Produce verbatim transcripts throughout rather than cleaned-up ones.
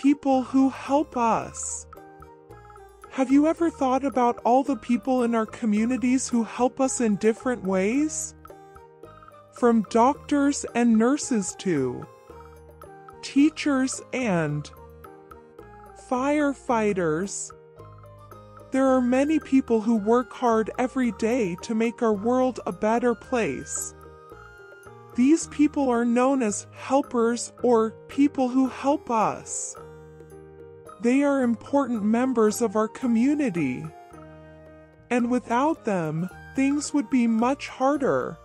people who help us. Have you ever thought about all the people in our communities who help us in different ways? From doctors and nurses to teachers and firefighters. There are many people who work hard every day to make our world a better place. These people are known as helpers or people who help us. They are important members of our community. And without them, things would be much harder.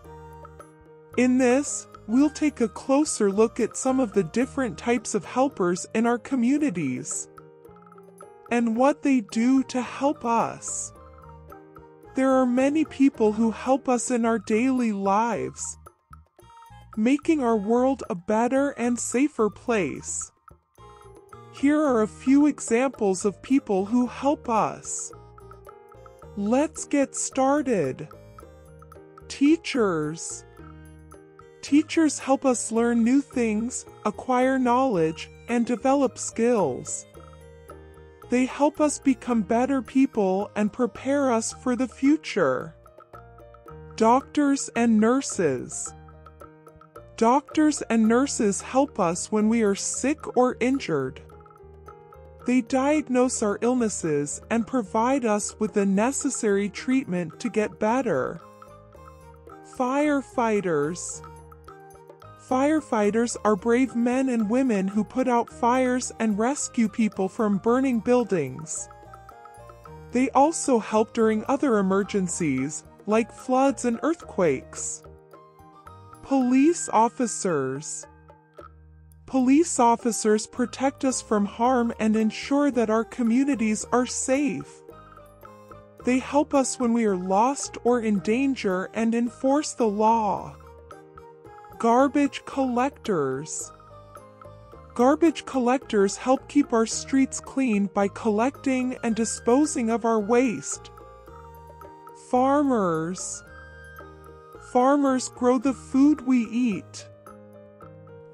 In this, we'll take a closer look at some of the different types of helpers in our communities and what they do to help us. There are many people who help us in our daily lives, making our world a better and safer place. Here are a few examples of people who help us. Let's get started. Teachers. Teachers help us learn new things, acquire knowledge, and develop skills. They help us become better people and prepare us for the future. Doctors and nurses. Doctors and nurses help us when we are sick or injured. They diagnose our illnesses and provide us with the necessary treatment to get better. Firefighters. Firefighters are brave men and women who put out fires and rescue people from burning buildings. They also help during other emergencies, like floods and earthquakes. Police officers. Police officers protect us from harm and ensure that our communities are safe. They help us when we are lost or in danger and enforce the law. Garbage collectors. Garbage collectors help keep our streets clean by collecting and disposing of our waste. Farmers. Farmers grow the food we eat.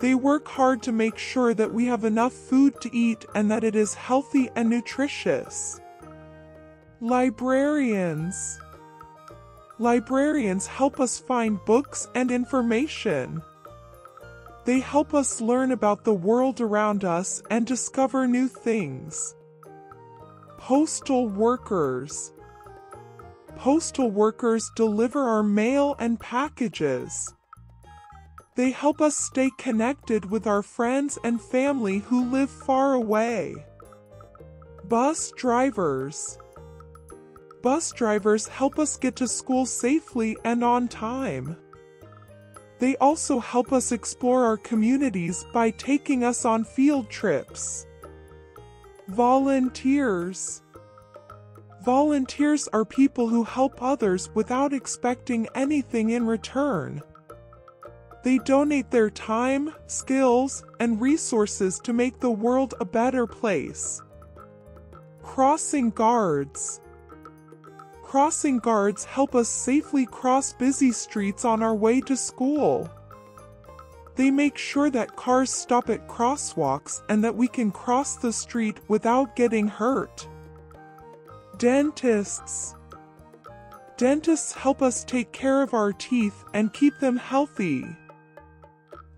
They work hard to make sure that we have enough food to eat and that it is healthy and nutritious. Librarians. Librarians help us find books and information. They help us learn about the world around us and discover new things. Postal workers. Postal workers deliver our mail and packages. They help us stay connected with our friends and family who live far away. Bus drivers. Bus drivers help us get to school safely and on time. They also help us explore our communities by taking us on field trips. Volunteers. Volunteers are people who help others without expecting anything in return. They donate their time, skills, and resources to make the world a better place. Crossing guards. Crossing guards help us safely cross busy streets on our way to school. They make sure that cars stop at crosswalks and that we can cross the street without getting hurt. Dentists. Dentists help us take care of our teeth and keep them healthy.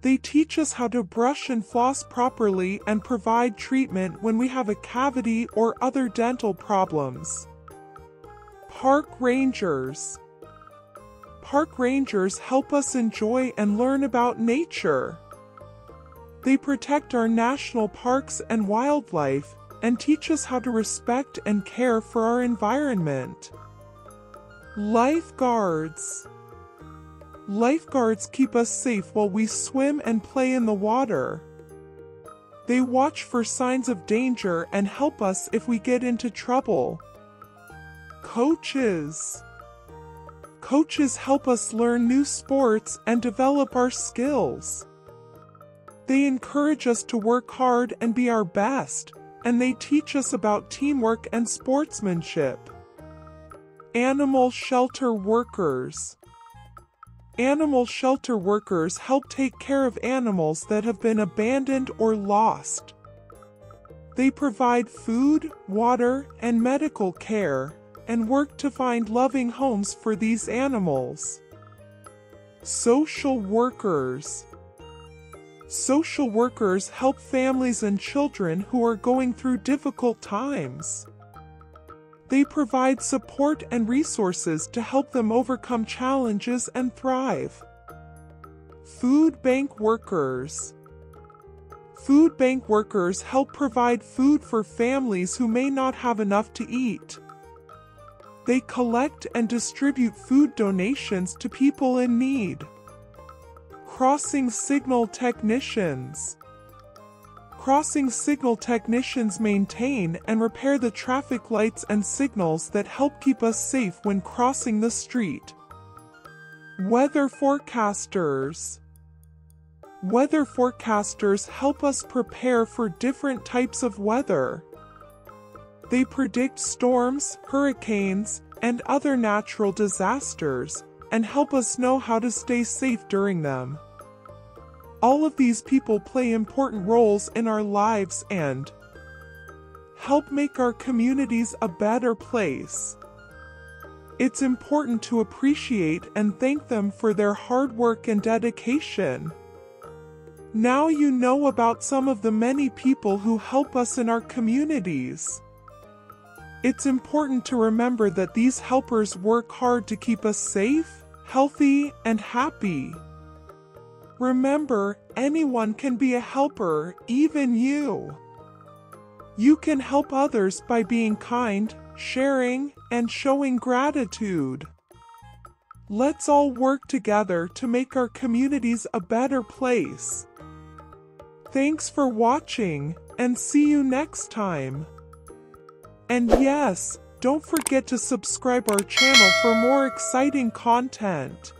They teach us how to brush and floss properly and provide treatment when we have a cavity or other dental problems. Park rangers. Park rangers help us enjoy and learn about nature. They protect our national parks and wildlife and teach us how to respect and care for our environment. Lifeguards. Lifeguards keep us safe while we swim and play in the water. They watch for signs of danger and help us if we get into trouble. Coaches. Coaches help us learn new sports and develop our skills. They encourage us to work hard and be our best, and they teach us about teamwork and sportsmanship. Animal shelter workers. Animal shelter workers help take care of animals that have been abandoned or lost. They provide food, water, and medical care, and work to find loving homes for these animals. Social workers. Social workers help families and children who are going through difficult times. They provide support and resources to help them overcome challenges and thrive. Food bank workers. Food bank workers help provide food for families who may not have enough to eat. They collect and distribute food donations to people in need. Crossing signal technicians. Crossing signal technicians maintain and repair the traffic lights and signals that help keep us safe when crossing the street. Weather forecasters. Weather forecasters help us prepare for different types of weather. They predict storms, hurricanes, and other natural disasters, and help us know how to stay safe during them. All of these people play important roles in our lives and help make our communities a better place. It's important to appreciate and thank them for their hard work and dedication. Now you know about some of the many people who help us in our communities. It's important to remember that these helpers work hard to keep us safe, healthy, and happy. Remember, anyone can be a helper, even you. You can help others by being kind, sharing, and showing gratitude. Let's all work together to make our communities a better place. Thanks for watching, and see you next time. And yes, don't forget to subscribe our channel for more exciting content.